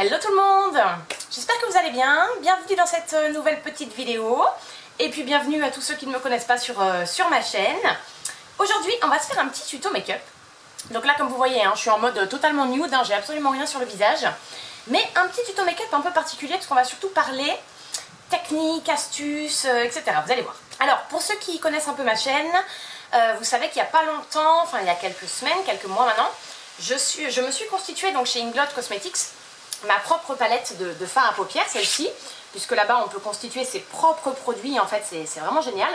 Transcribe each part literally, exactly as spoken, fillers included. Hello tout le monde, j'espère que vous allez bien, bienvenue dans cette nouvelle petite vidéo et puis bienvenue à tous ceux qui ne me connaissent pas sur, euh, sur ma chaîne. Aujourd'hui on va se faire un petit tuto make-up, donc là comme vous voyez hein, je suis en mode totalement nude, hein, j'ai absolument rien sur le visage, mais un petit tuto make-up un peu particulier parce qu'on va surtout parler techniques, astuces, euh, et cetera. Vous allez voir. Alors pour ceux qui connaissent un peu ma chaîne, euh, vous savez qu'il n'y a pas longtemps, enfin il y a quelques semaines, quelques mois maintenant, je, suis, je me suis constituée donc, chez Inglot Cosmetics, ma propre palette de, de fard à paupières, celle-ci, puisque là-bas on peut constituer ses propres produits, en fait c'est vraiment génial.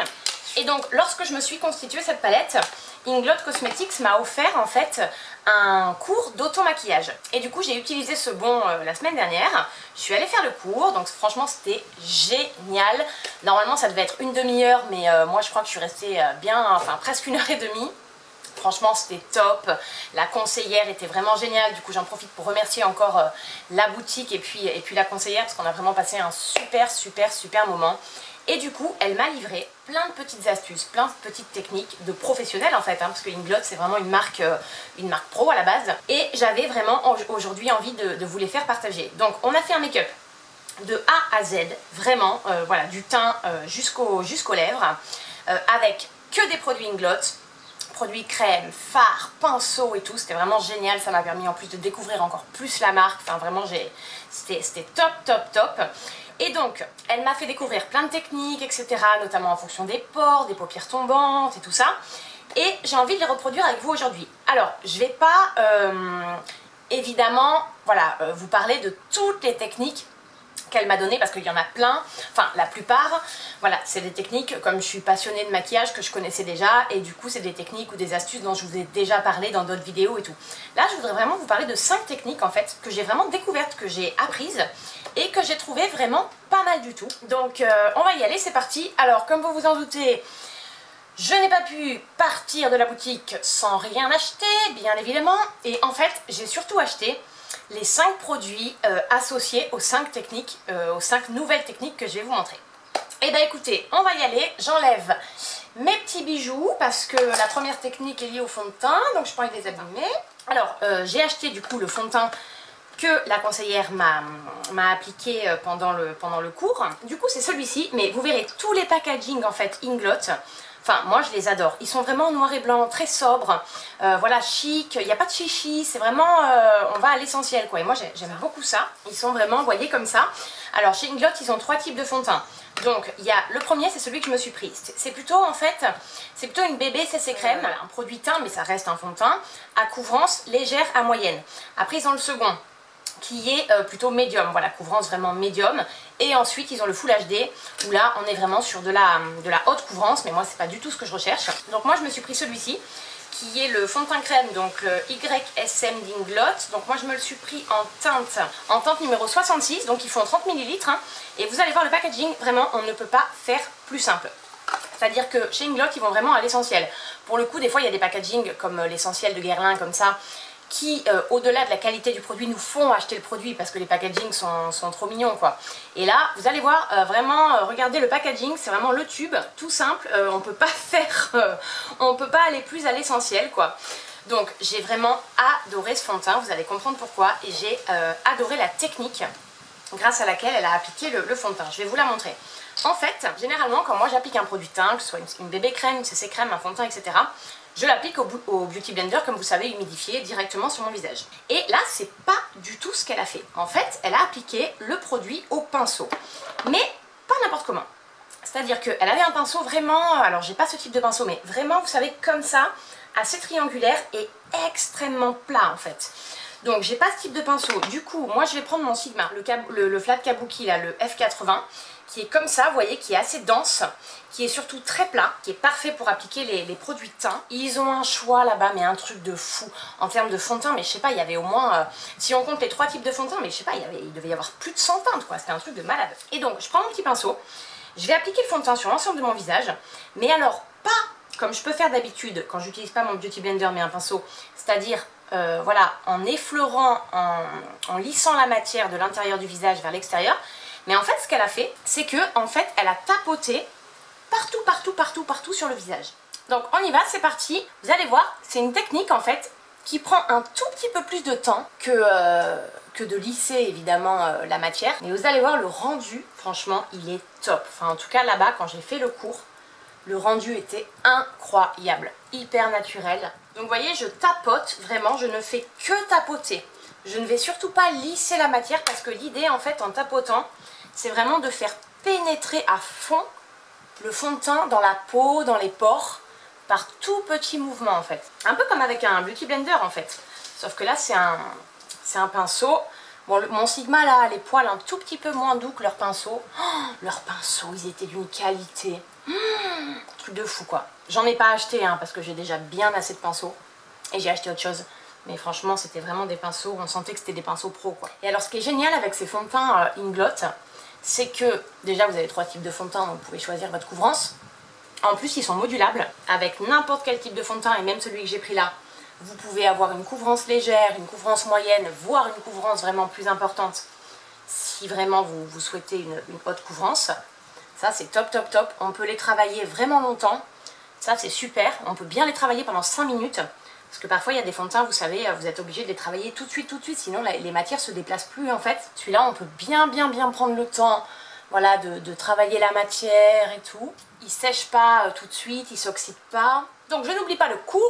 Et donc lorsque je me suis constituée cette palette, Inglot Cosmetics m'a offert en fait un cours d'auto-maquillage. Et du coup j'ai utilisé ce bon euh, la semaine dernière, je suis allée faire le cours, donc franchement c'était génial. Normalement ça devait être une demi-heure, mais euh, moi je crois que je suis restée euh, bien, enfin presque une heure et demie. Franchement c'était top, la conseillère était vraiment géniale, du coup j'en profite pour remercier encore euh, la boutique et puis, et puis la conseillère parce qu'on a vraiment passé un super super super moment. Et du coup elle m'a livré plein de petites astuces, plein de petites techniques de professionnels en fait, hein, parce que Inglot c'est vraiment une marque, euh, une marque pro à la base. Et j'avais vraiment aujourd'hui envie de, de vous les faire partager. Donc on a fait un make-up de A à Z, vraiment, euh, voilà, du teint euh, jusqu'aux jusqu'aux lèvres, euh, avec que des produits Inglot. Produits crème, fard, pinceau et tout, c'était vraiment génial, ça m'a permis en plus de découvrir encore plus la marque, enfin vraiment c'était top top top. Et donc elle m'a fait découvrir plein de techniques etc, notamment en fonction des pores, des paupières tombantes et tout ça, et j'ai envie de les reproduire avec vous aujourd'hui. Alors je vais pas euh, évidemment voilà, euh, vous parler de toutes les techniques qu'elle m'a donné parce qu'il y en a plein, enfin la plupart, voilà, c'est des techniques, comme je suis passionnée de maquillage, que je connaissais déjà, et du coup c'est des techniques ou des astuces dont je vous ai déjà parlé dans d'autres vidéos et tout. Là je voudrais vraiment vous parler de cinq techniques en fait que j'ai vraiment découvertes, que j'ai apprises et que j'ai trouvé vraiment pas mal du tout. Donc euh, on va y aller, c'est parti. Alors comme vous vous en doutez, je n'ai pas pu partir de la boutique sans rien acheter, bien évidemment, et en fait j'ai surtout acheté les cinq produits euh, associés aux cinq techniques, euh, aux cinq nouvelles techniques que je vais vous montrer. Et bien écoutez, on va y aller, j'enlève mes petits bijoux parce que la première technique est liée au fond de teint, donc je n'ai pas envie de les abîmer. Alors euh, j'ai acheté du coup le fond de teint que la conseillère m'a appliqué pendant le, pendant le cours. Du coup c'est celui-ci, mais vous verrez tous les packagings en fait Inglot. Enfin, moi je les adore. Ils sont vraiment noir et blanc, très sobres, euh, voilà, chic, il n'y a pas de chichi, c'est vraiment, euh, on va à l'essentiel quoi. Et moi j'aime beaucoup ça, ils sont vraiment, vous voyez, comme ça. Alors chez Inglot, ils ont trois types de fond de teint. Donc il y a, le premier c'est celui que je me suis pris. C'est plutôt en fait, c'est plutôt une bébé C C crème, voilà, un produit teint, mais ça reste un fond de teint, à couvrance légère à moyenne. Après ils ont le second, qui est euh, plutôt médium, voilà, couvrance vraiment médium. Et ensuite ils ont le Full H D où là on est vraiment sur de la, de la haute couvrance, mais moi c'est pas du tout ce que je recherche. Donc moi je me suis pris celui-ci qui est le fond de teint crème, donc le Y S M d'Inglot. Donc moi je me le suis pris en teinte, en teinte numéro soixante-six, donc ils font trente millilitres hein, et vous allez voir le packaging, vraiment on ne peut pas faire plus simple. C'est-à-dire que chez Inglot ils vont vraiment à l'essentiel. Pour le coup des fois il y a des packagings comme l'essentiel de Guerlain comme ça, qui euh, au-delà de la qualité du produit nous font acheter le produit parce que les packagings sont, sont trop mignons quoi. Et là vous allez voir euh, vraiment, euh, regardez le packaging, c'est vraiment le tube, tout simple, euh, on peut pas faire, euh, on peut pas aller plus à l'essentiel quoi. Donc j'ai vraiment adoré ce fond de teint, vous allez comprendre pourquoi, et j'ai euh, adoré la technique grâce à laquelle elle a appliqué le, le fond de teint. Je vais vous la montrer. En fait, généralement quand moi j'applique un produit teint, que ce soit une, une bébé crème, une C C crème, un fond de teint, et cetera, je l'applique au, au Beauty Blender, comme vous savez, humidifié directement sur mon visage. Et là, c'est pas du tout ce qu'elle a fait. En fait, elle a appliqué le produit au pinceau, mais pas n'importe comment. C'est-à-dire qu'elle avait un pinceau vraiment, alors j'ai pas ce type de pinceau, mais vraiment, vous savez, comme ça, assez triangulaire et extrêmement plat en fait. Donc j'ai pas ce type de pinceau, du coup moi je vais prendre mon Sigma, le, le, le flat kabuki là, le F quatre-vingts, qui est comme ça, vous voyez, qui est assez dense, qui est surtout très plat, qui est parfait pour appliquer les, les produits de teint. Ils ont un choix là-bas, mais un truc de fou en termes de fond de teint, mais je sais pas, il y avait au moins, euh, si on compte les trois types de fond de teint, mais je sais pas, il, y avait, il devait y avoir plus de cent teintes quoi, c'était un truc de malade. Et donc je prends mon petit pinceau, je vais appliquer le fond de teint sur l'ensemble de mon visage, mais alors pas comme je peux faire d'habitude quand j'utilise pas mon Beauty Blender mais un pinceau, c'est-à-dire euh, voilà, en effleurant, en, en lissant la matière de l'intérieur du visage vers l'extérieur. Mais en fait ce qu'elle a fait, c'est que en fait elle a tapoté partout partout partout partout sur le visage. Donc on y va, c'est parti, vous allez voir, c'est une technique en fait qui prend un tout petit peu plus de temps que, euh, que de lisser évidemment euh, la matière. Mais vous allez voir, le rendu, franchement, il est top. Enfin, en tout cas, là-bas, quand j'ai fait le cours, le rendu était incroyable, hyper naturel. Donc, vous voyez, je tapote vraiment, je ne fais que tapoter. Je ne vais surtout pas lisser la matière parce que l'idée, en fait, en tapotant, c'est vraiment de faire pénétrer à fond le fond de teint dans la peau, dans les pores, par tout petit mouvement, en fait. Un peu comme avec un Beauty Blender, en fait. Sauf que là, c'est un, c'est un pinceau. Bon, le, mon Sigma, là, a les poils un tout petit peu moins doux que leur pinceau. Oh, leurs pinceaux, ils étaient d'une qualité. Mmh, truc de fou, quoi. J'en ai pas acheté, hein, parce que j'ai déjà bien assez de pinceaux. Et j'ai acheté autre chose. Mais franchement, c'était vraiment des pinceaux. On sentait que c'était des pinceaux pro, quoi. Et alors, ce qui est génial avec ces fonds de teint euh, Inglot, c'est que, déjà, vous avez trois types de fonds de teint, donc vous pouvez choisir votre couvrance. En plus, ils sont modulables. Avec n'importe quel type de fond de teint, et même celui que j'ai pris là, vous pouvez avoir une couvrance légère, une couvrance moyenne, voire une couvrance vraiment plus importante, si vraiment vous, vous souhaitez une, une haute couvrance. Ça, c'est top, top, top. On peut les travailler vraiment longtemps. Ça, c'est super. On peut bien les travailler pendant cinq minutes. Parce que parfois, il y a des fonds de teint, vous savez, vous êtes obligé de les travailler tout de suite, tout de suite. Sinon, les matières se déplacent plus, en fait. Celui-là, on peut bien, bien, bien prendre le temps, voilà, de, de travailler la matière et tout. Il ne sèche pas tout de suite, il ne s'oxyde pas. Donc je n'oublie pas le coût,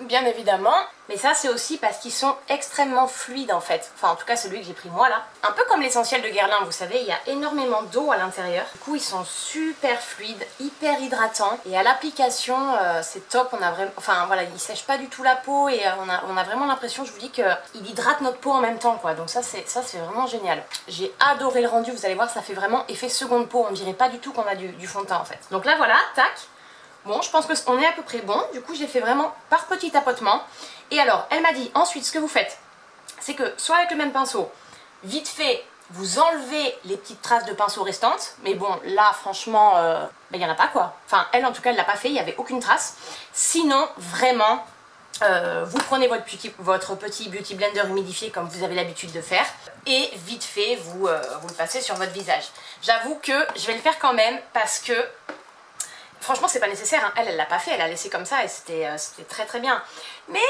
bien évidemment. Mais ça, c'est aussi parce qu'ils sont extrêmement fluides, en fait. Enfin, en tout cas, celui que j'ai pris moi, là. Un peu comme l'essentiel de Guerlain, vous savez, il y a énormément d'eau à l'intérieur. Du coup, ils sont super fluides, hyper hydratants. Et à l'application, euh, c'est top. On a vraiment... Enfin, voilà, ils ne sèchent pas du tout la peau. Et euh, on, a, on a vraiment l'impression, je vous dis, qu'ils hydratent notre peau en même temps, quoi. Donc ça, c'est ça, c'est vraiment génial. J'ai adoré le rendu. Vous allez voir, ça fait vraiment effet seconde peau. On dirait pas du tout qu'on a du, du fond de teint, en fait. Donc là, voilà, tac. Bon, je pense qu'on est à peu près bon. Du coup, j'ai fait vraiment par petits tapotements. Et alors, elle m'a dit, ensuite, ce que vous faites, c'est que soit avec le même pinceau, vite fait, vous enlevez les petites traces de pinceau restantes. Mais bon, là, franchement, euh, ben, y en a pas, quoi. Enfin, elle, en tout cas, elle l'a pas fait. Il n'y avait aucune trace. Sinon, vraiment, euh, vous prenez votre petit, votre petit Beauty Blender humidifié comme vous avez l'habitude de faire. Et vite fait, vous, euh, vous le passez sur votre visage. J'avoue que je vais le faire quand même parce que... Franchement, c'est pas nécessaire, hein. Elle, elle l'a pas fait, elle a laissé comme ça et c'était euh, très très bien. Mais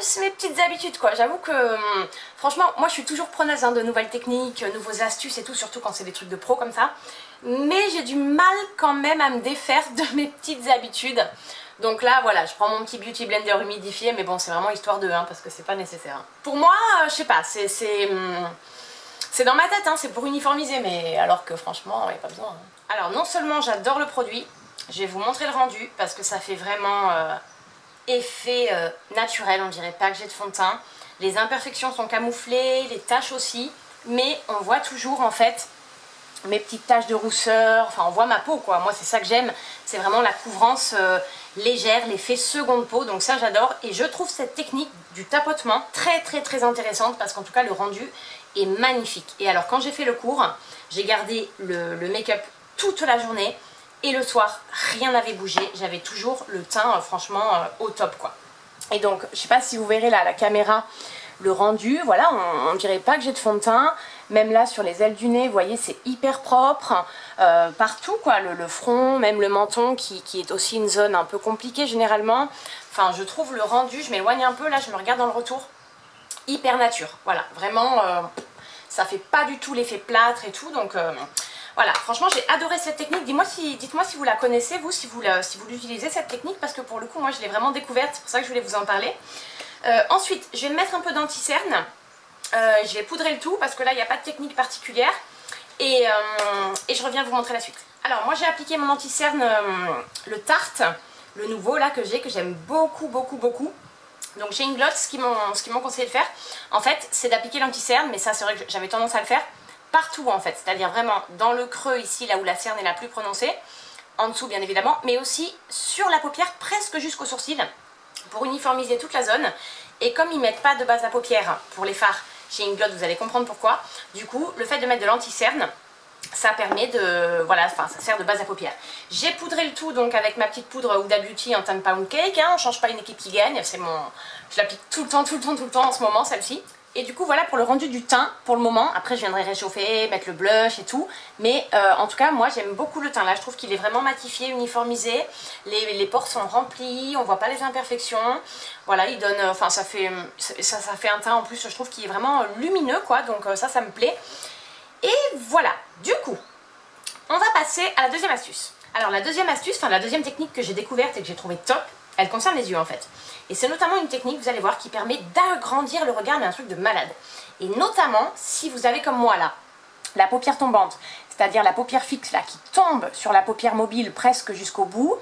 c'est mes petites habitudes, quoi. J'avoue que, hum, franchement, moi je suis toujours preneuse, hein, de nouvelles techniques, nouveaux astuces et tout, surtout quand c'est des trucs de pro comme ça. Mais j'ai du mal quand même à me défaire de mes petites habitudes. Donc là, voilà, je prends mon petit Beauty Blender humidifié, mais bon, c'est vraiment histoire de, hein, parce que c'est pas nécessaire. Pour moi, euh, je sais pas, c'est... C'est dans ma tête, hein, c'est pour uniformiser, mais alors que franchement, il n'y a pas besoin, hein. Alors, non seulement j'adore le produit, je vais vous montrer le rendu parce que ça fait vraiment euh, effet euh, naturel. On dirait pas que j'ai de fond de teint. Les imperfections sont camouflées, les taches aussi. Mais on voit toujours, en fait, mes petites taches de rousseur. Enfin, on voit ma peau, quoi. Moi, c'est ça que j'aime. C'est vraiment la couvrance euh, légère, l'effet seconde peau. Donc ça, j'adore. Et je trouve cette technique du tapotement très, très, très intéressante parce qu'en tout cas, le rendu est magnifique. Et alors, quand j'ai fait le cours, j'ai gardé le, le make-up toute la journée. Et le soir, rien n'avait bougé. J'avais toujours le teint, euh, franchement, euh, au top, quoi. Et donc, je sais pas si vous verrez là, à la caméra, le rendu. Voilà, on ne dirait pas que j'ai de fond de teint. Même là, sur les ailes du nez, vous voyez, c'est hyper propre. Euh, partout, quoi. Le, le front, même le menton, qui, qui est aussi une zone un peu compliquée, généralement. Enfin, je trouve le rendu, je m'éloigne un peu. Là, je me regarde dans le retour. Hyper nature. Voilà, vraiment, euh, ça fait pas du tout l'effet plâtre et tout. Donc... Euh, voilà, franchement, j'ai adoré cette technique. Dites-moi si, dites-moi si vous la connaissez, vous, si vous l'utilisez, cette technique, parce que pour le coup, moi, je l'ai vraiment découverte. C'est pour ça que je voulais vous en parler. Euh, ensuite, je vais mettre un peu d'anti-cerne. Euh, je vais poudrer le tout, parce que là, il n'y a pas de technique particulière. Et, euh, et je reviens vous montrer la suite. Alors, moi, j'ai appliqué mon anti-cerne, euh, le Tarte, le nouveau, là, que j'ai, que j'aime beaucoup, beaucoup, beaucoup. Donc, chez Inglot, ce qu'ils m'ont conseillé de faire, en fait, c'est d'appliquer l'anti-cerne. Mais ça, c'est vrai que j'avais tendance à le faire partout, en fait, c'est-à-dire vraiment dans le creux ici, là où la cerne est la plus prononcée, en dessous bien évidemment, mais aussi sur la paupière presque jusqu'au sourcil pour uniformiser toute la zone. Et comme ils mettent pas de base à paupière pour les fards chez Inglot, vous allez comprendre pourquoi. Du coup, le fait de mettre de l'anti-cerne, ça permet de, voilà, enfin ça sert de base à paupières. J'ai poudré le tout donc avec ma petite poudre Huda Beauty en teint de pound cake, hein, on change pas une équipe qui gagne, c'est mon, je l'applique tout le temps, tout le temps, tout le temps en ce moment celle-ci. Et du coup voilà pour le rendu du teint pour le moment. Après je viendrai réchauffer, mettre le blush et tout. Mais euh, en tout cas moi j'aime beaucoup le teint là. Je trouve qu'il est vraiment matifié, uniformisé. Les, les pores sont remplis, on voit pas les imperfections. Voilà, il donne, enfin euh, ça fait ça, ça fait un teint en plus je trouve qui est vraiment lumineux quoi. Donc euh, ça ça me plaît. Et voilà, du coup on va passer à la deuxième astuce. Alors la deuxième astuce, enfin la deuxième technique que j'ai découverte et que j'ai trouvée top, elle concerne les yeux en fait. Et c'est notamment une technique, vous allez voir, qui permet d'agrandir le regard, mais un truc de malade. Et notamment si vous avez comme moi là, la paupière tombante, c'est-à-dire la paupière fixe là, qui tombe sur la paupière mobile presque jusqu'au bout.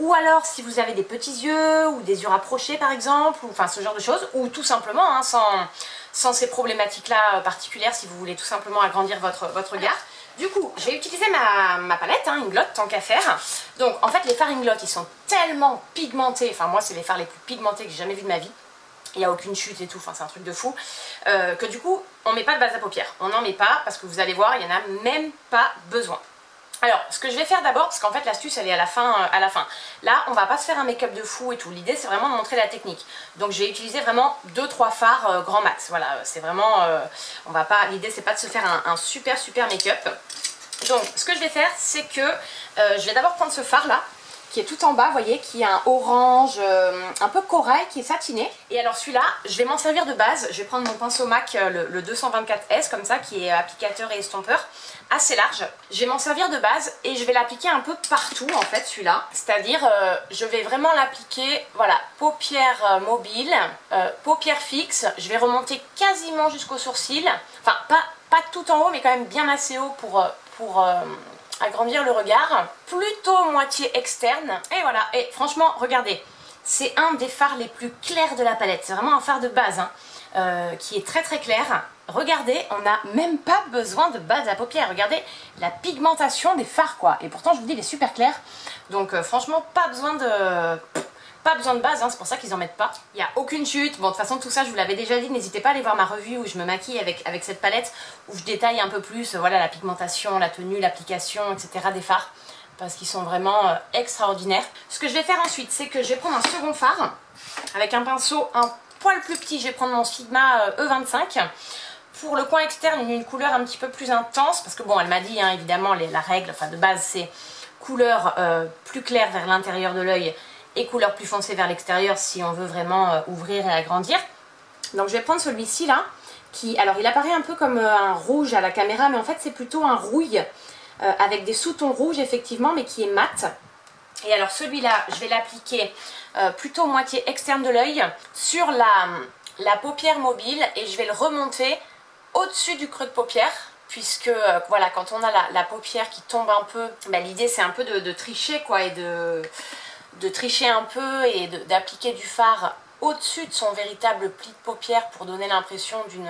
Ou alors si vous avez des petits yeux, ou des yeux rapprochés par exemple, ou enfin ce genre de choses. Ou tout simplement, hein, sans, sans ces problématiques là euh, particulières, si vous voulez tout simplement agrandir votre, votre regard. Du coup, je vais utiliser ma, ma palette, hein, Inglot, tant qu'à faire. Donc, en fait, les fards Inglot, ils sont tellement pigmentés. Enfin, moi, c'est les fards les plus pigmentés que j'ai jamais vus de ma vie. Il n'y a aucune chute et tout, enfin, c'est un truc de fou. Euh, que du coup, on ne met pas de base à paupières. On n'en met pas, parce que vous allez voir, il n'y en a même pas besoin. Alors, ce que je vais faire d'abord, parce qu'en fait, l'astuce, elle est à la fin. Euh, à la fin. Là, on ne va pas se faire un make-up de fou et tout. L'idée, c'est vraiment de montrer la technique. Donc, je vais utiliser vraiment deux trois fards euh, grand max. Voilà, c'est vraiment... Euh, on va pas. L'idée, c'est pas de se faire un, un super, super make-up. Donc, ce que je vais faire, c'est que euh, je vais d'abord prendre ce fard-là, qui est tout en bas, vous voyez, qui est un orange euh, un peu corail, qui est satiné. Et alors, celui-là, je vais m'en servir de base. Je vais prendre mon pinceau MAC, le, le deux cent vingt-quatre S, comme ça, qui est applicateur et estompeur. Assez large. Je vais m'en servir de base et je vais l'appliquer un peu partout en fait celui-là. C'est-à-dire euh, je vais vraiment l'appliquer, voilà, paupière euh, mobile, euh, paupière fixe. Je vais remonter quasiment jusqu'au sourcil. Enfin pas, pas tout en haut mais quand même bien assez haut pour, pour euh, agrandir le regard. Plutôt moitié externe. Et voilà. Et franchement regardez, c'est un des fards les plus clairs de la palette. C'est vraiment un fard de base hein, euh, qui est très très clair. Regardez, on n'a même pas besoin de base à paupières. Regardez la pigmentation des fards quoi. Et pourtant je vous dis, il est super clair. Donc euh, franchement pas besoin de... Pas besoin de base, hein, c'est pour ça qu'ils en mettent pas. Il n'y a aucune chute. Bon, de toute façon, tout ça, je vous l'avais déjà dit. N'hésitez pas à aller voir ma revue où je me maquille avec, avec cette palette, où je détaille un peu plus, voilà, la pigmentation, la tenue, l'application, et cetera des fards. Parce qu'ils sont vraiment euh, extraordinaires. Ce que je vais faire ensuite, c'est que je vais prendre un second fard avec un pinceau un poil plus petit. Je vais prendre mon Sigma euh, E vingt-cinq. Pour le coin externe, une couleur un petit peu plus intense. Parce que bon, elle m'a dit, hein, évidemment, les, la règle, enfin de base, c'est couleur euh, plus claire vers l'intérieur de l'œil et couleur plus foncée vers l'extérieur si on veut vraiment euh, ouvrir et agrandir. Donc je vais prendre celui-ci là, qui, alors il apparaît un peu comme euh, un rouge à la caméra, mais en fait c'est plutôt un rouille euh, avec des sous-tons rouges effectivement, mais qui est mat. Et alors celui-là, je vais l'appliquer euh, plutôt moitié externe de l'œil sur la, la paupière mobile et je vais le remonter au-dessus du creux de paupière. Puisque euh, voilà, quand on a la, la paupière qui tombe un peu, bah, l'idée c'est un peu de, de tricher quoi, et de... de tricher un peu et d'appliquer du fard au-dessus de son véritable pli de paupière pour donner l'impression d'une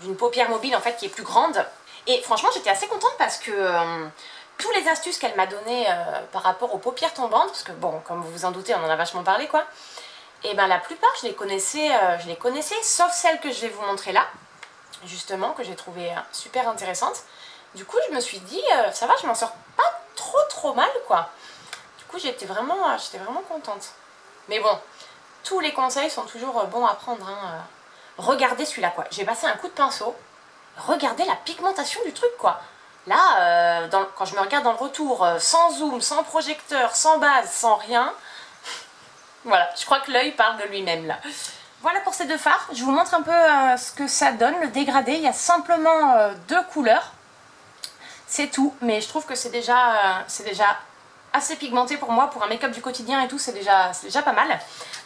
d'une paupière mobile en fait qui est plus grande. Et franchement j'étais assez contente parce que euh, toutes les astuces qu'elle m'a données euh, par rapport aux paupières tombantes, parce que bon, comme vous vous en doutez, on en a vachement parlé quoi, et ben la plupart je les connaissais, euh, je les connaissais sauf celle que je vais vous montrer là justement, que j'ai trouvée euh, super intéressante. Du coup je me suis dit euh, ça va, je m'en sors pas trop trop mal quoi. Du coup j'étais vraiment, j'étais vraiment contente. Mais bon, tous les conseils sont toujours bons à prendre. Hein. Regardez celui-là quoi. J'ai passé un coup de pinceau. Regardez la pigmentation du truc quoi. Là, euh, dans, quand je me regarde dans le retour, sans zoom, sans projecteur, sans base, sans rien. Voilà, je crois que l'œil parle de lui-même là. Voilà pour ces deux fards. Je vous montre un peu euh, ce que ça donne, le dégradé. Il y a simplement euh, deux couleurs. C'est tout. Mais je trouve que c'est déjà... Euh, c'est déjà assez pigmenté pour moi, pour un make-up du quotidien et tout, c'est déjà, déjà pas mal.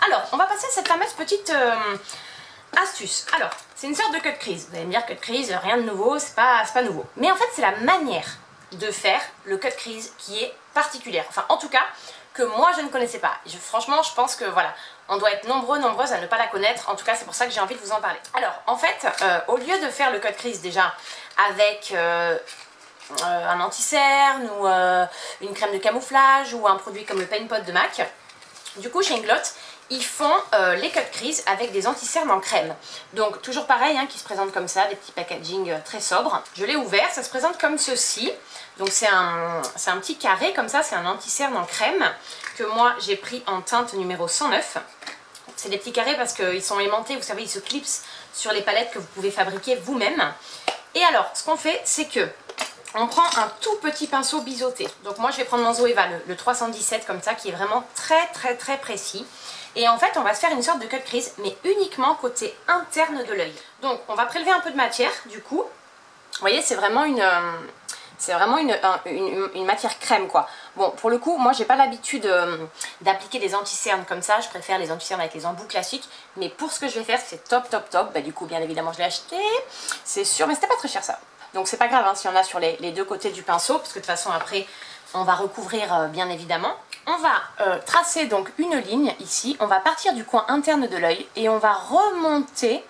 Alors, on va passer à cette fameuse petite euh, astuce. Alors, c'est une sorte de cut crease. Vous allez me dire, cut crease, rien de nouveau, c'est pas, pas nouveau. Mais en fait, c'est la manière de faire le cut crease qui est particulière. Enfin, en tout cas, que moi, je ne connaissais pas. Je, franchement, je pense que, voilà, on doit être nombreux, nombreuses à ne pas la connaître. En tout cas, c'est pour ça que j'ai envie de vous en parler. Alors, en fait, euh, au lieu de faire le cut crease déjà avec... Euh, Euh, un anti-cerne ou euh, une crème de camouflage ou un produit comme le Paint Pot de MAC. Du coup chez Inglot ils font euh, les cut crease avec des anti-cernes en crème. Donc toujours pareil hein, qui se présentent comme ça, des petits packaging euh, très sobres. Je l'ai ouvert, ça se présente comme ceci. Donc c'est un, un petit carré comme ça, c'est un anti-cerne en crème que moi j'ai pris en teinte numéro cent neuf. C'est des petits carrés parce qu'ils sont aimantés, vous savez, ils se clipsent sur les palettes que vous pouvez fabriquer vous-même. Et alors, ce qu'on fait, c'est que on prend un tout petit pinceau biseauté. Donc moi, je vais prendre mon Zoeva, le, le trois cent dix-sept comme ça, qui est vraiment très très très précis. Et en fait, on va se faire une sorte de cut crease, mais uniquement côté interne de l'œil. Donc, on va prélever un peu de matière, du coup. Vous voyez, c'est vraiment une... Euh, c'est vraiment une, une, une matière crème, quoi. Bon, pour le coup, moi, j'ai pas l'habitude euh, d'appliquer des anti-cernes comme ça. Je préfère les anti-cernes avec les embouts classiques. Mais pour ce que je vais faire, c'est top, top, top. Bah, du coup, bien évidemment, je l'ai acheté. C'est sûr, mais c'était pas très cher, ça. Donc, c'est pas grave hein, si on a sur les, les deux côtés du pinceau. Parce que de toute façon, après, on va recouvrir, euh, bien évidemment. On va euh, tracer donc une ligne ici. On va partir du coin interne de l'œil. Et on va remonter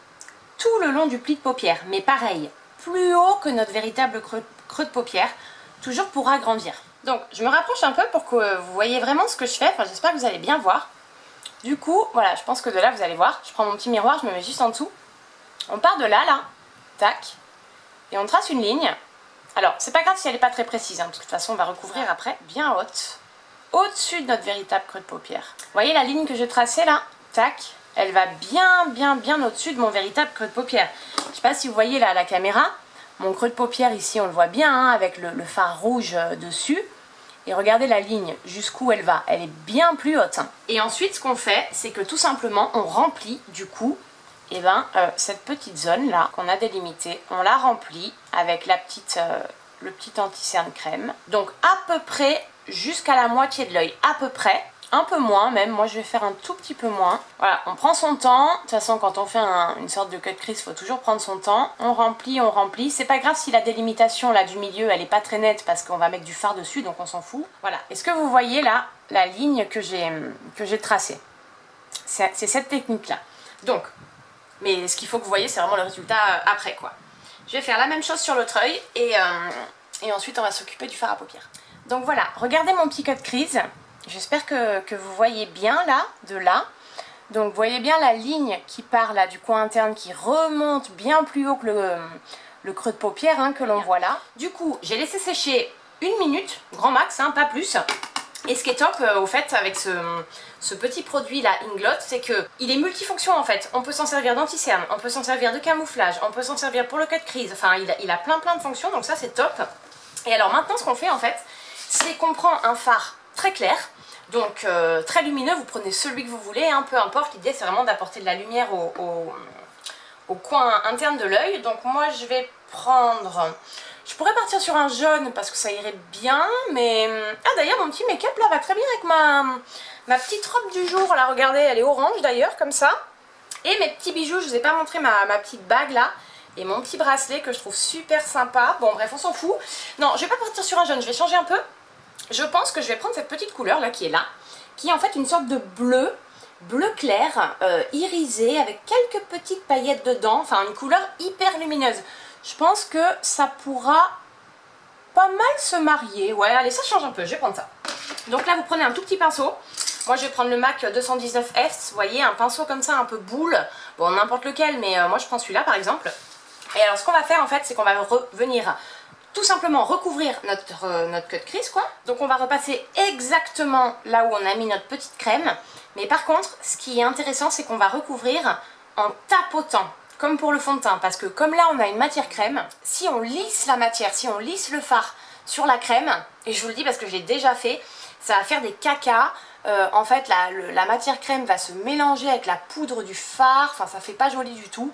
tout le long du pli de paupière. Mais pareil, plus haut que notre véritable creux creux de paupière, toujours pour agrandir. Donc je me rapproche un peu pour que euh, vous voyez vraiment ce que je fais, enfin j'espère que vous allez bien voir. Du coup voilà, je pense que de là vous allez voir, je prends mon petit miroir, je me mets juste en dessous, on part de là, là, tac, et on trace une ligne. Alors c'est pas grave si elle n'est pas très précise, hein, parce que de toute façon on va recouvrir après, bien haute, au-dessus de notre véritable creux de paupière. Vous voyez la ligne que je traçais là, tac, elle va bien bien bien au-dessus de mon véritable creux de paupière. Je sais pas si vous voyez là à la caméra, mon creux de paupière ici, on le voit bien hein, avec le, le fard rouge dessus. Et regardez la ligne, jusqu'où elle va. Elle est bien plus haute. Hein. Et ensuite, ce qu'on fait, c'est que tout simplement, on remplit du coup eh ben, euh, cette petite zone là qu'on a délimitée. On la remplit avec la petite, euh, le petit anti-cerne crème. Donc à peu près jusqu'à la moitié de l'œil, à peu près. Un peu moins même, moi je vais faire un tout petit peu moins. Voilà, on prend son temps. De toute façon quand on fait un, une sorte de cut crease, il faut toujours prendre son temps. On remplit, on remplit. C'est pas grave si la délimitation là du milieu elle est pas très nette parce qu'on va mettre du fard dessus donc on s'en fout. Voilà, est-ce que vous voyez là la ligne que j'ai que j'ai tracée? C'est cette technique là. Donc, mais ce qu'il faut que vous voyez c'est vraiment le résultat après quoi. Je vais faire la même chose sur l'autre œil et, euh, et ensuite on va s'occuper du fard à paupières. Donc voilà, regardez mon petit cut crease. J'espère que, que vous voyez bien là, de là. Donc vous voyez bien la ligne qui part là du coin interne qui remonte bien plus haut que le, le creux de paupière hein, que l'on voit là. Du coup, j'ai laissé sécher une minute, grand max, hein, pas plus. Et ce qui est top euh, au fait avec ce, ce petit produit là, Inglot, c'est qu'il est multifonction en fait. On peut s'en servir d'anti-cerne, on peut s'en servir de camouflage, on peut s'en servir pour le cut crease. Enfin, il a, il a plein plein de fonctions, donc ça c'est top. Et alors maintenant, ce qu'on fait en fait, c'est qu'on prend un fard très clair. Donc euh, très lumineux, vous prenez celui que vous voulez, hein, peu importe, l'idée c'est vraiment d'apporter de la lumière au, au, au coin interne de l'œil. Donc moi je vais prendre, je pourrais partir sur un jaune parce que ça irait bien, mais... Ah d'ailleurs mon petit make-up là va très bien avec ma, ma petite robe du jour, là regardez, elle est orange d'ailleurs comme ça. Et mes petits bijoux, je vous ai pas montré ma, ma petite bague là. Et mon petit bracelet que je trouve super sympa, bon bref on s'en fout. Non je vais pas partir sur un jaune, je vais changer un peu. Je pense que je vais prendre cette petite couleur là qui est là, qui est en fait une sorte de bleu, bleu clair, euh, irisé avec quelques petites paillettes dedans, enfin une couleur hyper lumineuse. Je pense que ça pourra pas mal se marier. Ouais, allez, ça change un peu, je vais prendre ça. Donc là, vous prenez un tout petit pinceau. Moi, je vais prendre le MAC deux cent dix-neuf F, vous voyez, un pinceau comme ça, un peu boule. Bon, n'importe lequel, mais euh, moi, je prends celui-là par exemple. Et alors, ce qu'on va faire en fait, c'est qu'on va revenir... tout simplement recouvrir notre, euh, notre cut crease quoi. Donc on va repasser exactement là où on a mis notre petite crème. Mais par contre, ce qui est intéressant, c'est qu'on va recouvrir en tapotant, comme pour le fond de teint. Parce que comme là on a une matière crème, si on lisse la matière, si on lisse le fard sur la crème, et je vous le dis parce que je l'ai déjà fait, ça va faire des cacas. Euh, en fait, la, le, la matière crème va se mélanger avec la poudre du fard. Enfin, ça fait pas joli du tout.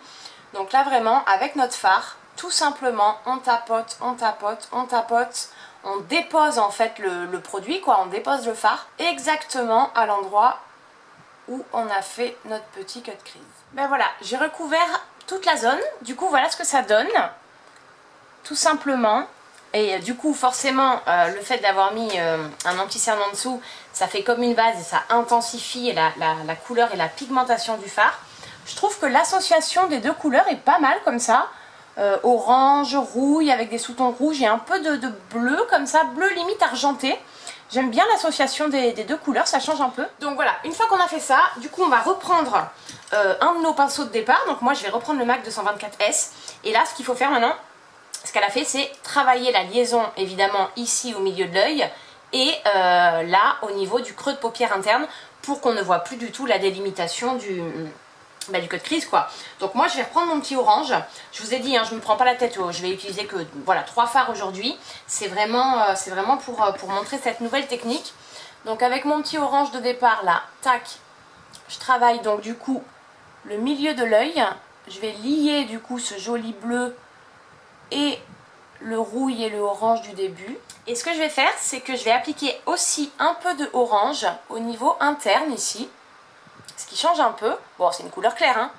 Donc là vraiment, avec notre fard... tout simplement, on tapote, on tapote, on tapote, on dépose en fait le, le produit, quoi, on dépose le fard exactement à l'endroit où on a fait notre petit cut crease. Ben voilà, j'ai recouvert toute la zone, du coup voilà ce que ça donne, tout simplement. Et du coup forcément, euh, le fait d'avoir mis euh, un anti-cerne en dessous, ça fait comme une base et ça intensifie la, la, la couleur et la pigmentation du fard. Je trouve que l'association des deux couleurs est pas mal comme ça. Euh, orange, rouille avec des sous-tons rouges et un peu de, de bleu comme ça, bleu limite argenté. J'aime bien l'association des, des deux couleurs, ça change un peu. Donc voilà, une fois qu'on a fait ça, du coup on va reprendre euh, un de nos pinceaux de départ. Donc moi je vais reprendre le MAC deux cent vingt-quatre S et là ce qu'il faut faire maintenant, ce qu'elle a fait c'est travailler la liaison évidemment ici au milieu de l'œil et euh, là au niveau du creux de paupière interne pour qu'on ne voit plus du tout la délimitation du, bah, du code crise quoi. Donc moi je vais reprendre mon petit orange. Je vous ai dit hein, je ne me prends pas la tête, je vais utiliser que voilà trois fards aujourd'hui. C'est vraiment, euh, c'est vraiment pour, euh, pour montrer cette nouvelle technique. Donc avec mon petit orange de départ là, tac, je travaille donc du coup le milieu de l'œil. Je vais lier du coup ce joli bleu et le rouille et le orange du début. Et ce que je vais faire, c'est que je vais appliquer aussi un peu de orange au niveau interne ici. Ce qui change un peu. Bon, c'est une couleur claire, hein.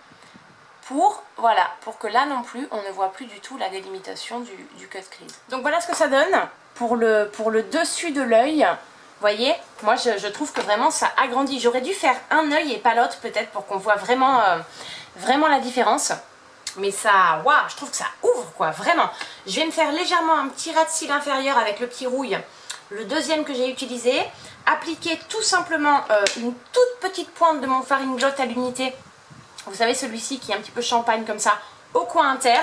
Pour, voilà, pour que là non plus, on ne voit plus du tout la délimitation du, du cut crease. Donc voilà ce que ça donne pour le, pour le dessus de l'œil. Vous voyez, moi je, je trouve que vraiment ça agrandit. J'aurais dû faire un œil et pas l'autre peut-être pour qu'on voit vraiment, euh, vraiment la différence. Mais ça, waouh, je trouve que ça ouvre quoi, vraiment. Je vais me faire légèrement un petit ras de cils inférieur avec le petit rouille, le deuxième que j'ai utilisé. Appliquer tout simplement euh, une toute petite pointe de mon fard Inglot à l'unité. Vous savez celui-ci qui est un petit peu champagne comme ça, au coin interne.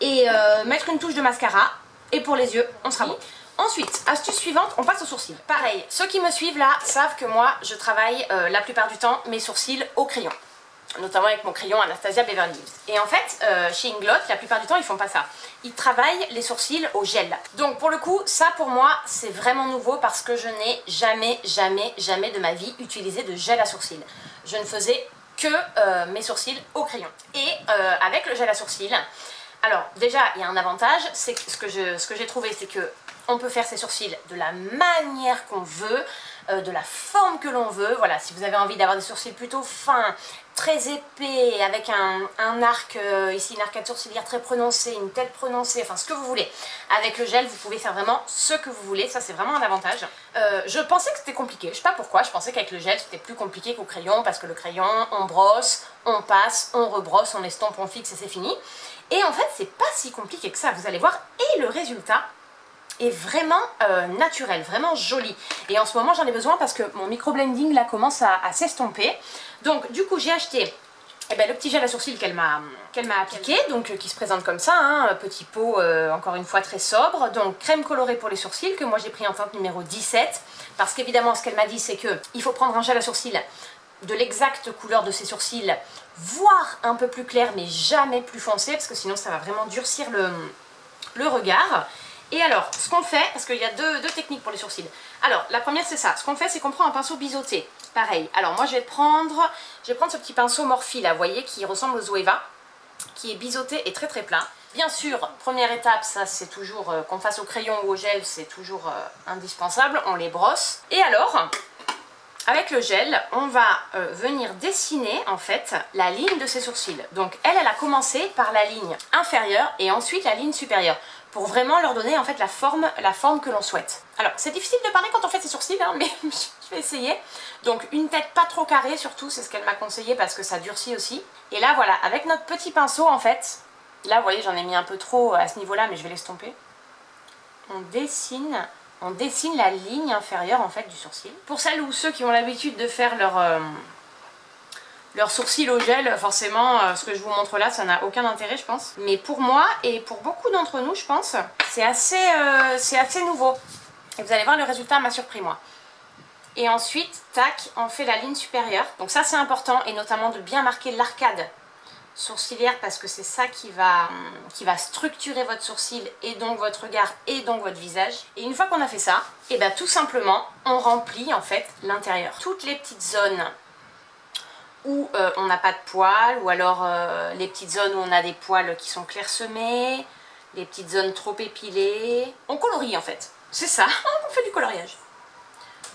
Et euh, mettre une touche de mascara. Et pour les yeux, on sera bon. Ensuite, astuce suivante, on passe aux sourcils. Pareil, ceux qui me suivent là savent que moi je travaille euh, la plupart du temps mes sourcils au crayon, notamment avec mon crayon Anastasia Beverly Hills. Et en fait, euh, chez Inglot, la plupart du temps ils font pas ça, ils travaillent les sourcils au gel. Donc pour le coup, ça pour moi c'est vraiment nouveau parce que je n'ai jamais, jamais, jamais de ma vie utilisé de gel à sourcils. Je ne faisais que euh, mes sourcils au crayon. Et euh, avec le gel à sourcils, alors déjà il y a un avantage, c'est que ce que je, ce que j'ai trouvé, c'est que on peut faire ses sourcils de la manière qu'on veut, euh, de la forme que l'on veut. Voilà, si vous avez envie d'avoir des sourcils plutôt fins, très épais, avec un, un arc, euh, ici une arcade sourcilière très prononcée, une tête prononcée, enfin ce que vous voulez. Avec le gel, vous pouvez faire vraiment ce que vous voulez, ça c'est vraiment un avantage. Euh, je pensais que c'était compliqué, je sais pas pourquoi, je pensais qu'avec le gel c'était plus compliqué qu'au crayon, parce que le crayon, on brosse, on passe, on rebrosse, on estompe, on fixe et c'est fini. Et en fait, c'est pas si compliqué que ça, vous allez voir, et le résultat est vraiment euh, naturel, vraiment joli. Et en ce moment j'en ai besoin parce que mon micro blending là commence à, à s'estomper. Donc du coup j'ai acheté eh ben, le petit gel à sourcils qu'elle m'a qu'elle m'a appliqué, donc euh, qui se présente comme ça, hein, un petit pot euh, encore une fois très sobre. Donc crème colorée pour les sourcils que moi j'ai pris en teinte numéro dix-sept, parce qu'évidemment ce qu'elle m'a dit c'est que il faut prendre un gel à sourcils de l'exacte couleur de ses sourcils, voire un peu plus clair mais jamais plus foncé, parce que sinon ça va vraiment durcir le, le regard. Et alors, ce qu'on fait, parce qu'il y a deux, deux techniques pour les sourcils. Alors, la première c'est ça, ce qu'on fait c'est qu'on prend un pinceau biseauté, pareil. Alors moi je vais prendre, je vais prendre ce petit pinceau Morphe là, vous voyez, qui ressemble au Zoeva, qui est biseauté et très très plat. Bien sûr, première étape, ça c'est toujours, euh, qu'on fasse au crayon ou au gel, c'est toujours euh, indispensable, on les brosse. Et alors, avec le gel, on va euh, venir dessiner en fait la ligne de ses sourcils. Donc elle, elle a commencé par la ligne inférieure et ensuite la ligne supérieure, pour vraiment leur donner en fait la forme, la forme que l'on souhaite. Alors c'est difficile de parler quand on fait ses sourcils, hein, mais je vais essayer. Donc une tête pas trop carrée surtout, c'est ce qu'elle m'a conseillé parce que ça durcit aussi. Et là voilà, avec notre petit pinceau en fait, là vous voyez j'en ai mis un peu trop à ce niveau-là mais je vais l'estomper. On dessine, on dessine la ligne inférieure en fait du sourcil. Pour celles ou ceux qui ont l'habitude de faire leur... Euh, Leurs sourcils au gel, forcément, euh, ce que je vous montre là, ça n'a aucun intérêt, je pense. Mais pour moi, et pour beaucoup d'entre nous, je pense, c'est assez, euh, c'est assez nouveau. Et vous allez voir, le résultat m'a surpris, moi. Et ensuite, tac, on fait la ligne supérieure. Donc ça, c'est important, et notamment de bien marquer l'arcade sourcilière, parce que c'est ça qui va, qui va structurer votre sourcil, et donc votre regard, et donc votre visage. Et une fois qu'on a fait ça, et bien tout simplement, on remplit, en fait, l'intérieur. Toutes les petites zones où euh, on n'a pas de poils, ou alors euh, les petites zones où on a des poils qui sont clairsemés, les petites zones trop épilées. On colorie en fait, c'est ça, on fait du coloriage.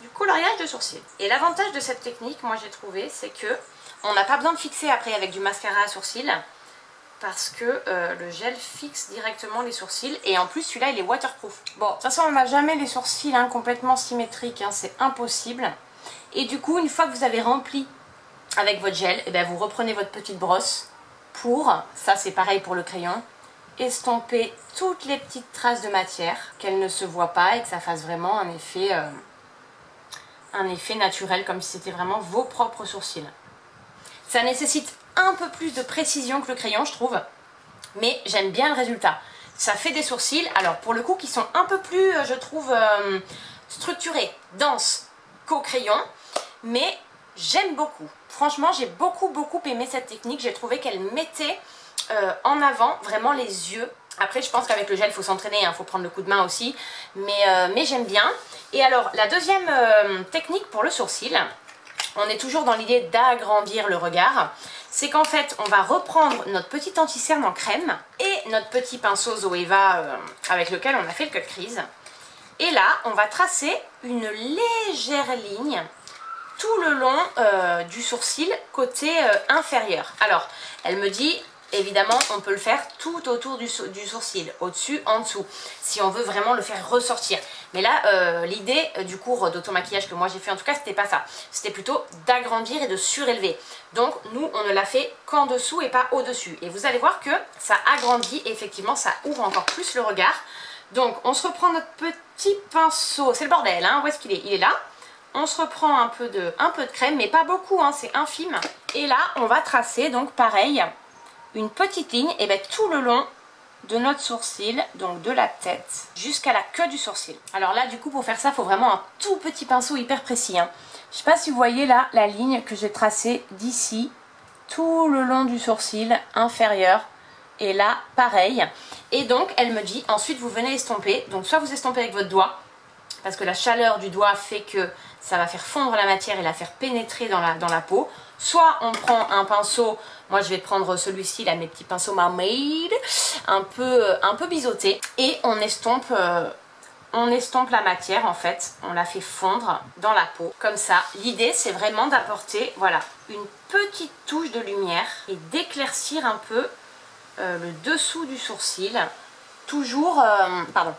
Du coloriage de sourcils. Et l'avantage de cette technique, moi j'ai trouvé, c'est que on n'a pas besoin de fixer après avec du mascara à sourcils, parce que euh, le gel fixe directement les sourcils, et en plus celui-là il est waterproof. Bon, de toute façon on n'a jamais les sourcils hein, complètement symétriques, hein, c'est impossible. Et du coup, une fois que vous avez rempli avec votre gel, et ben vous reprenez votre petite brosse pour, ça c'est pareil pour le crayon, estomper toutes les petites traces de matière, qu'elles ne se voient pas et que ça fasse vraiment un effet, euh, un effet naturel, comme si c'était vraiment vos propres sourcils. Ça nécessite un peu plus de précision que le crayon je trouve, mais j'aime bien le résultat. Ça fait des sourcils, alors pour le coup qui sont un peu plus, je trouve, euh, structurés, denses qu'au crayon, mais J'aime beaucoup. Franchement, j'ai beaucoup, beaucoup aimé cette technique. J'ai trouvé qu'elle mettait euh, en avant vraiment les yeux. Après, je pense qu'avec le gel, il faut s'entraîner, hein, faut prendre le coup de main aussi. Mais, euh, mais j'aime bien. Et alors, la deuxième euh, technique pour le sourcil, on est toujours dans l'idée d'agrandir le regard. C'est qu'en fait, on va reprendre notre petit anti-cerne en crème et notre petit pinceau Zoeva euh, avec lequel on a fait le cut crease. Et là, on va tracer une légère ligne tout le long euh, du sourcil côté euh, inférieur. Alors, elle me dit, évidemment, on peut le faire tout autour du, so du sourcil, au-dessus, en dessous, si on veut vraiment le faire ressortir. Mais là, euh, l'idée euh, du cours d'automaquillage que moi j'ai fait, en tout cas, c'était pas ça. C'était plutôt d'agrandir et de surélever. Donc, nous, on ne l'a fait qu'en dessous et pas au-dessus. Et vous allez voir que ça agrandit, et effectivement, ça ouvre encore plus le regard. Donc, on se reprend notre petit pinceau. C'est le bordel, hein. Où est-ce qu'il est ? Il est là. On se reprend un peu de, un peu de crème, mais pas beaucoup, hein, c'est infime. Et là, on va tracer, donc pareil, une petite ligne, et bien tout le long de notre sourcil, donc de la tête jusqu'à la queue du sourcil. Alors là, du coup, pour faire ça, il faut vraiment un tout petit pinceau hyper précis, hein. Je sais pas si vous voyez là la ligne que j'ai tracée d'ici, tout le long du sourcil inférieur. Et là, pareil. Et donc, elle me dit, ensuite, vous venez estomper. Donc, soit vous estompez avec votre doigt, parce que la chaleur du doigt fait que ça va faire fondre la matière et la faire pénétrer dans la, dans la peau. Soit on prend un pinceau, moi je vais prendre celui-ci, là, mes petits pinceaux Mermaid, un peu, un peu biseauté. Et on estompe, euh, on estompe la matière, en fait. On la fait fondre dans la peau, comme ça. L'idée, c'est vraiment d'apporter, voilà, une petite touche de lumière et d'éclaircir un peu euh, le dessous du sourcil. Toujours, euh, pardon.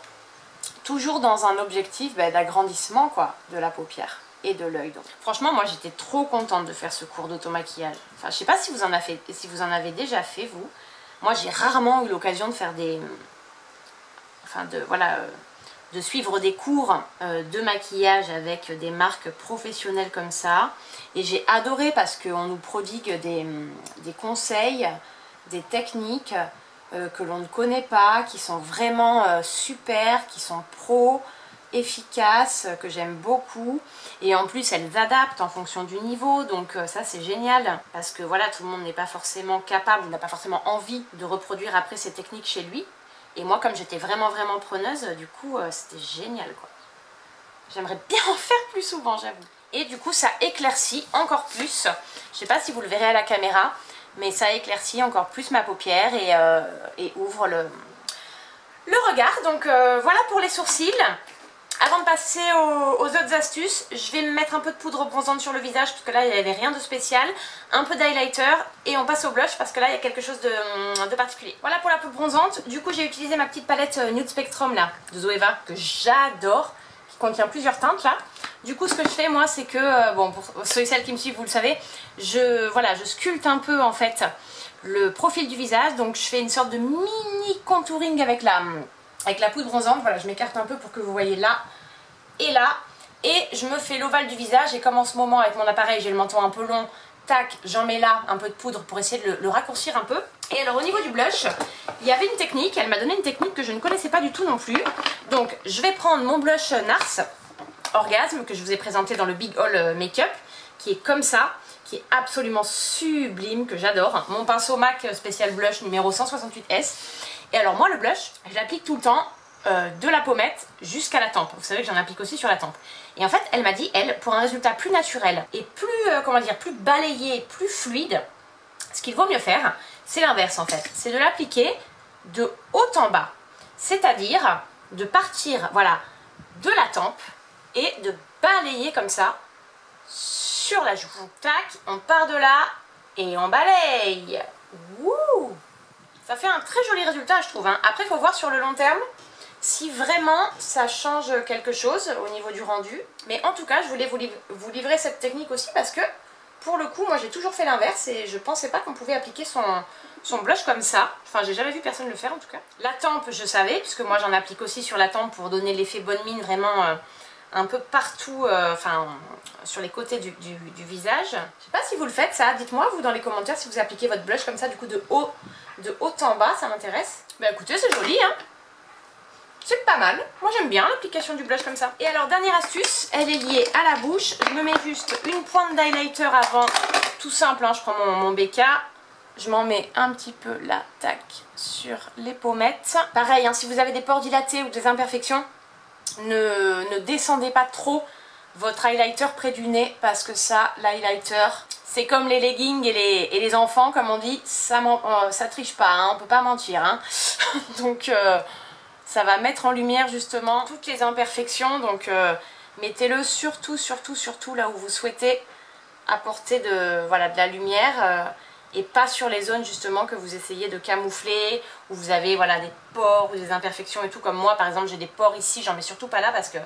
Toujours dans un objectif bah, d'agrandissement quoi, de la paupière et de l'œil. Franchement, moi j'étais trop contente de faire ce cours d'automaquillage. Enfin, je sais pas si vous en avez fait, si vous en avez déjà fait vous. Moi j'ai rarement eu l'occasion de faire des, enfin de voilà, euh, de suivre des cours euh, de maquillage avec des marques professionnelles comme ça. Et j'ai adoré parce qu'on nous prodigue des, des conseils, des techniques. Euh, que l'on ne connaît pas, qui sont vraiment euh, super, qui sont pro, efficaces, euh, que j'aime beaucoup. Et en plus, elles adaptent en fonction du niveau, donc euh, ça c'est génial. Parce que voilà, tout le monde n'est pas forcément capable, n'a pas forcément envie de reproduire après ces techniques chez lui. Et moi, comme j'étais vraiment vraiment preneuse, euh, du coup, euh, c'était génial quoi. J'aimerais bien en faire plus souvent, j'avoue. Et du coup, ça éclaircit encore plus. Je sais pas si vous le verrez à la caméra, mais ça éclaircit encore plus ma paupière et, euh, et ouvre le, le regard. Donc euh, voilà pour les sourcils. Avant de passer aux, aux autres astuces, je vais me mettre un peu de poudre bronzante sur le visage parce que là il n'y avait rien de spécial. Un peu d'highlighter et on passe au blush parce que là il y a quelque chose de, de particulier. Voilà pour la poudre bronzante. Du coup j'ai utilisé ma petite palette Nude Spectrum là de Zoeva que j'adore, qui contient plusieurs teintes là. Du coup, ce que je fais, moi, c'est que, euh, bon, pour ceux et celles qui me suivent, vous le savez, je, voilà, je sculpte un peu, en fait, le profil du visage. Donc, je fais une sorte de mini contouring avec la, avec la poudre bronzante. Voilà, je m'écarte un peu pour que vous voyez là et là. Et je me fais l'ovale du visage. Et comme en ce moment, avec mon appareil, j'ai le menton un peu long, tac, j'en mets là un peu de poudre pour essayer de le, le raccourcir un peu. Et alors, au niveau du blush, il y avait une technique. Elle m'a donné une technique que je ne connaissais pas du tout non plus. Donc, je vais prendre mon blush Nars Orgasme que je vous ai présenté dans le Big Haul Makeup, qui est comme ça, qui est absolument sublime, que j'adore. Mon pinceau MAC spécial blush numéro cent soixante-huit S. Et alors moi le blush, je l'applique tout le temps euh, de la pommette jusqu'à la tempe. Vous savez que j'en applique aussi sur la tempe. Et en fait, elle m'a dit, elle, pour un résultat plus naturel et plus, euh, comment dire, plus balayé, plus fluide, ce qu'il vaut mieux faire, c'est l'inverse en fait. C'est de l'appliquer de haut en bas. C'est-à-dire de partir, voilà, de la tempe et de balayer comme ça sur la joue. Donc, tac, on part de là et on balaye. Wouh! Ça fait un très joli résultat, je trouve, hein. Après, il faut voir sur le long terme si vraiment ça change quelque chose au niveau du rendu. Mais en tout cas, je voulais vous, liv vous livrer cette technique aussi parce que, pour le coup, moi, j'ai toujours fait l'inverse et je pensais pas qu'on pouvait appliquer son, son blush comme ça. Enfin, j'ai jamais vu personne le faire, en tout cas. La tempe, je savais, puisque moi, j'en applique aussi sur la tempe pour donner l'effet bonne mine vraiment... Euh, un peu partout, euh, enfin sur les côtés du, du, du visage. Je sais pas si vous le faites ça, dites-moi vous dans les commentaires si vous appliquez votre blush comme ça du coup de haut, de haut en bas, ça m'intéresse. Bah écoutez, c'est joli hein. c'est pas mal. Moi j'aime bien l'application du blush comme ça. Et alors dernière astuce, elle est liée à la bouche. Je me mets juste une pointe d'highlighter avant. Tout simple, hein, je prends mon, mon B K. Je m'en mets un petit peu là, tac, sur les pommettes. Pareil, hein, si vous avez des pores dilatés ou des imperfections, ne, ne descendez pas trop votre highlighter près du nez, parce que ça, l'highlighter, c'est comme les leggings et les, et les enfants, comme on dit, ça, ça triche pas, hein, on peut pas mentir. Hein. Donc euh, ça va mettre en lumière justement toutes les imperfections, donc euh, mettez-le surtout, surtout, surtout là où vous souhaitez apporter de, voilà, de la lumière. Euh, Et pas sur les zones justement que vous essayez de camoufler, où vous avez voilà, des pores ou des imperfections et tout. Comme moi par exemple, j'ai des pores ici, j'en mets surtout pas là parce que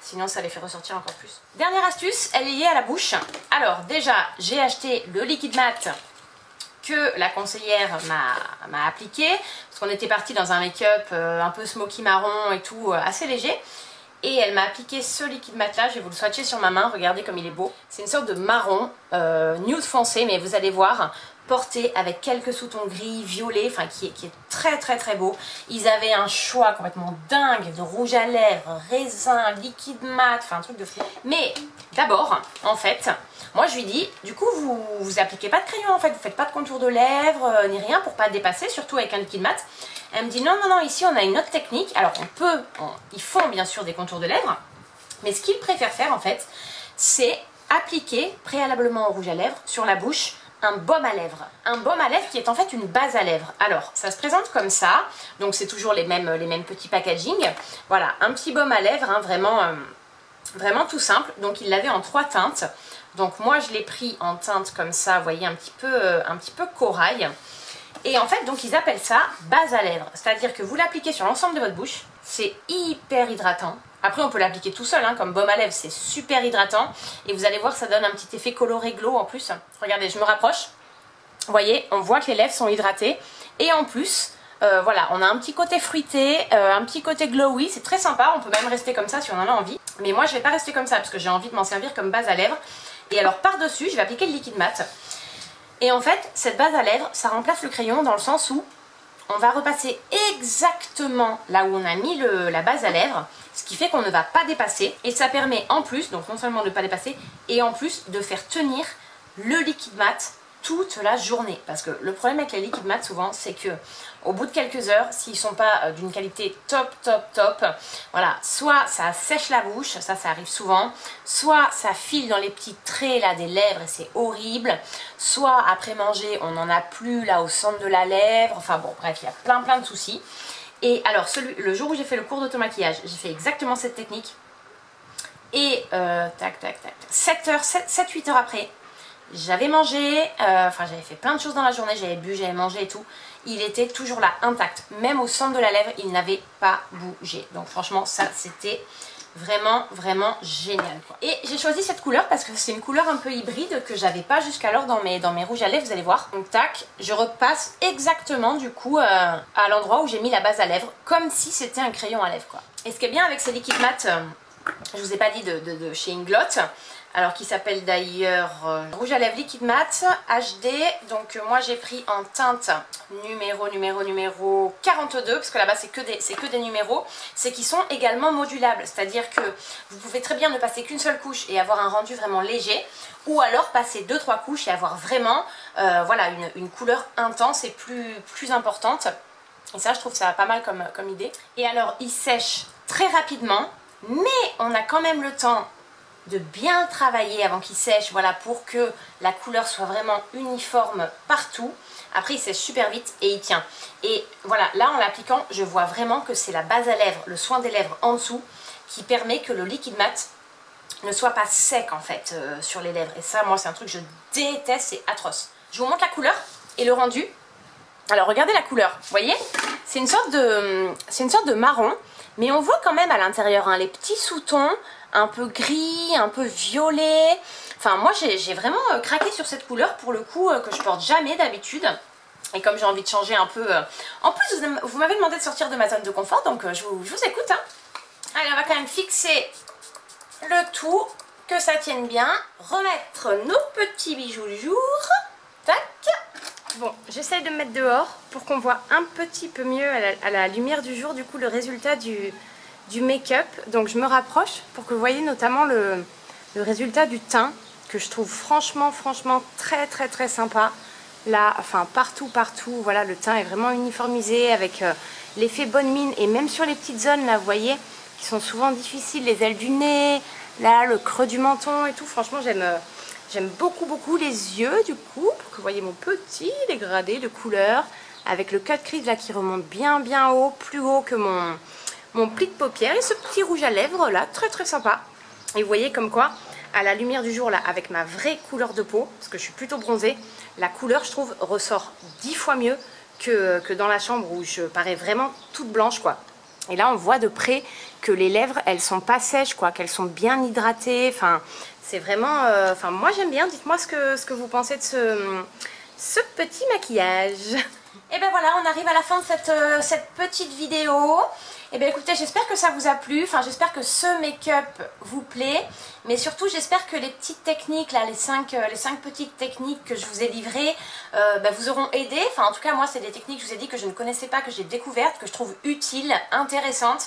sinon ça les fait ressortir encore plus. Dernière astuce, elle est liée à la bouche. Alors déjà, j'ai acheté le liquide mat que la conseillère m'a appliqué, parce qu'on était parti dans un make-up un peu smoky marron et tout, assez léger. Et elle m'a appliqué ce liquide mat là, je vais vous le swatcher sur ma main, regardez comme il est beau. C'est une sorte de marron, euh, nude foncé, mais vous allez voir, porté avec quelques sous-tons gris, violet, enfin qui est, qui est très très très beau. Ils avaient un choix complètement dingue de rouge à lèvres, raisin, liquide mat, enfin un truc de fou. Mais d'abord, en fait, moi je lui dis, du coup vous, vous appliquez pas de crayon en fait, vous faites pas de contour de lèvres, euh, ni rien pour pas dépasser, surtout avec un liquide mat. Elle me dit non, non, non, ici on a une autre technique. Alors on peut, on, ils font bien sûr des contours de lèvres, mais ce qu'ils préfèrent faire en fait, c'est appliquer préalablement au rouge à lèvres sur la bouche un baume à lèvres. Un baume à lèvres qui est en fait une base à lèvres. Alors ça se présente comme ça, donc c'est toujours les mêmes, les mêmes petits packaging. Voilà, un petit baume à lèvres, hein, vraiment, euh, vraiment tout simple. Donc il l'avait en trois teintes. Donc moi je l'ai pris en teinte comme ça, vous voyez, un petit peu, euh, un petit peu corail. Et en fait, donc ils appellent ça base à lèvres, c'est-à-dire que vous l'appliquez sur l'ensemble de votre bouche, c'est hyper hydratant. Après, on peut l'appliquer tout seul, hein, comme baume à lèvres, c'est super hydratant. Et vous allez voir, ça donne un petit effet coloré glow en plus. Regardez, je me rapproche, vous voyez, on voit que les lèvres sont hydratées. Et en plus, euh, voilà, on a un petit côté fruité, euh, un petit côté glowy, c'est très sympa. On peut même rester comme ça si on en a envie. Mais moi, je ne vais pas rester comme ça, parce que j'ai envie de m'en servir comme base à lèvres. Et alors, par-dessus, je vais appliquer le liquide mat. Et en fait, cette base à lèvres, ça remplace le crayon dans le sens où on va repasser exactement là où on a mis le, la base à lèvres, ce qui fait qu'on ne va pas dépasser. Et ça permet en plus, donc non seulement de ne pas dépasser, et en plus de faire tenir le liquide mat toute la journée. Parce que le problème avec les liquides mat souvent, c'est que au bout de quelques heures, s'ils ne sont pas d'une qualité top, top, top, voilà, soit ça sèche la bouche, ça, ça arrive souvent, soit ça file dans les petits traits là des lèvres et c'est horrible, soit après manger, on n'en a plus là au centre de la lèvre, enfin bon, bref, il y a plein plein de soucis. Et alors, celui, le jour où j'ai fait le cours d'automaquillage, j'ai fait exactement cette technique et euh, tac, tac, tac, sept heures, sept, huit heures après, j'avais mangé, euh, enfin j'avais fait plein de choses dans la journée, j'avais bu, j'avais mangé et tout. Il était toujours là, intact. Même au centre de la lèvre, il n'avait pas bougé. Donc franchement, ça c'était vraiment, vraiment génial, quoi. Et j'ai choisi cette couleur parce que c'est une couleur un peu hybride que j'avais pas jusqu'alors dans mes, dans mes rouges à lèvres, vous allez voir. Donc tac, je repasse exactement du coup euh, à l'endroit où j'ai mis la base à lèvres, comme si c'était un crayon à lèvres, quoi. Et ce qui est bien avec ces liquides mat, euh, je vous ai pas dit de, de, de chez Inglot, alors qui s'appelle d'ailleurs euh, rouge à lèvres liquide mat H D. Donc euh, moi j'ai pris en teinte numéro numéro numéro quarante-deux, parce que là-bas c'est que des c'est que des numéros. C'est qu'ils sont également modulables, c'est-à-dire que vous pouvez très bien ne passer qu'une seule couche et avoir un rendu vraiment léger, ou alors passer deux trois couches et avoir vraiment euh, voilà une, une couleur intense et plus plus importante. Et ça, je trouve ça pas mal comme comme idée. Et alors ils sèchent très rapidement, mais on a quand même le temps de bien travailler avant qu'il sèche, voilà, pour que la couleur soit vraiment uniforme partout. Après il sèche super vite et il tient. Et voilà, là en l'appliquant, je vois vraiment que c'est la base à lèvres, le soin des lèvres en dessous, qui permet que le liquide mat ne soit pas sec en fait euh, sur les lèvres. Et ça, moi c'est un truc que je déteste, c'est atroce. Je vous montre la couleur et le rendu. Alors regardez la couleur, vous voyez, c'est une sorte de, c'est une sorte de marron. Mais on voit quand même à l'intérieur, hein, les petits sous-tons un peu gris, un peu violet. Enfin moi j'ai vraiment euh, craqué sur cette couleur pour le coup, euh, que je porte jamais d'habitude. Et comme j'ai envie de changer un peu... Euh... En plus vous, vous m'avez demandé de sortir de ma zone de confort, donc euh, je, vous, je vous écoute. Hein. Allez, on va quand même fixer le tout, que ça tienne bien. Remettre nos petits bijoux du jour. Tac. Bon, j'essaye de me mettre dehors pour qu'on voit un petit peu mieux à la, à la lumière du jour, du coup, le résultat du, du make-up. Donc je me rapproche pour que vous voyez notamment le, le résultat du teint, que je trouve franchement, franchement très très très sympa. Là, enfin partout, partout, voilà, le teint est vraiment uniformisé avec euh, l'effet bonne mine. Et même sur les petites zones, là, vous voyez, qui sont souvent difficiles, les ailes du nez, là, le creux du menton et tout. Franchement, j'aime euh, j'aime beaucoup, beaucoup les yeux, du coup, pour que vous voyez mon petit dégradé de couleur, avec le cut crease, là, qui remonte bien, bien haut, plus haut que mon, mon pli de paupière. Et ce petit rouge à lèvres, là, très, très sympa. Et vous voyez comme quoi, à la lumière du jour, là, avec ma vraie couleur de peau, parce que je suis plutôt bronzée, la couleur, je trouve, ressort dix fois mieux que, que dans la chambre où je parais vraiment toute blanche, quoi. Et là, on voit de près que les lèvres, elles sont pas sèches, quoi, qu'elles sont bien hydratées. Enfin, c'est vraiment... Euh, enfin, moi, j'aime bien. Dites-moi ce que, ce que vous pensez de ce, ce petit maquillage. Et ben voilà, on arrive à la fin de cette, euh, cette petite vidéo. Et bien écoutez, j'espère que ça vous a plu, enfin j'espère que ce make-up vous plaît, mais surtout j'espère que les petites techniques, là, les cinq, les cinq petites techniques que je vous ai livrées euh, bah, vous auront aidé. Enfin en tout cas moi c'est des techniques, je vous ai dit, que je ne connaissais pas, que j'ai découvertes, que je trouve utiles, intéressantes.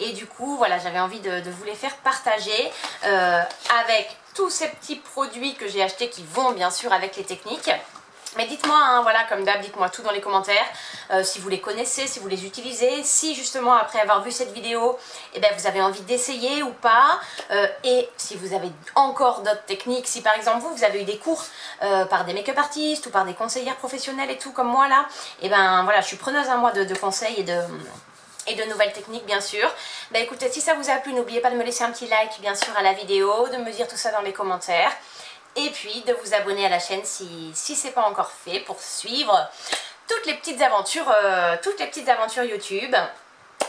Et du coup voilà, j'avais envie de, de vous les faire partager euh, avec tous ces petits produits que j'ai achetés qui vont bien sûr avec les techniques. Mais dites-moi, hein, voilà, comme d'hab, dites-moi tout dans les commentaires, euh, si vous les connaissez, si vous les utilisez, si justement après avoir vu cette vidéo, eh ben, vous avez envie d'essayer ou pas, euh, et si vous avez encore d'autres techniques, si par exemple vous, vous avez eu des cours euh, par des make-up artistes ou par des conseillères professionnelles et tout comme moi là, et eh ben voilà, je suis preneuse hein, moi de, de conseils et de... et de nouvelles techniques bien sûr. Bah écoutez, si ça vous a plu, n'oubliez pas de me laisser un petit like bien sûr à la vidéo, de me dire tout ça dans les commentaires. Et puis de vous abonner à la chaîne si, si c'est pas encore fait, pour suivre toutes les petites aventures, euh, toutes les petites aventures YouTube.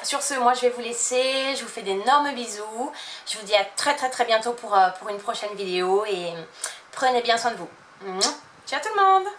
Sur ce, moi je vais vous laisser, je vous fais d'énormes bisous. Je vous dis à très très très bientôt pour, euh, pour une prochaine vidéo et prenez bien soin de vous. Ciao tout le monde!